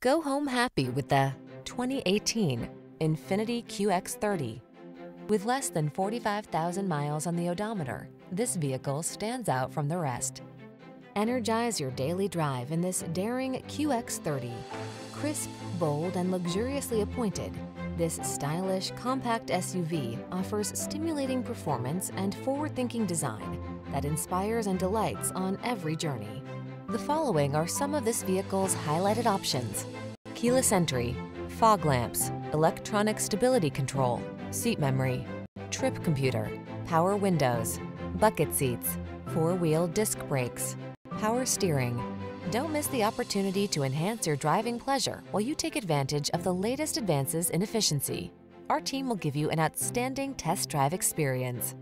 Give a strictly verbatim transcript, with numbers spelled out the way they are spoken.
Go home happy with the twenty eighteen Infiniti Q X thirty. With less than forty-five thousand miles on the odometer, this vehicle stands out from the rest. Energize your daily drive in this daring Q X thirty. Crisp, bold, and luxuriously appointed, this stylish, compact S U V offers stimulating performance and forward-thinking design that inspires and delights on every journey. The following are some of this vehicle's highlighted options: keyless entry, fog lamps, electronic stability control, seat memory, trip computer, power windows, bucket seats, four-wheel disc brakes, power steering. Don't miss the opportunity to enhance your driving pleasure while you take advantage of the latest advances in efficiency. Our team will give you an outstanding test drive experience.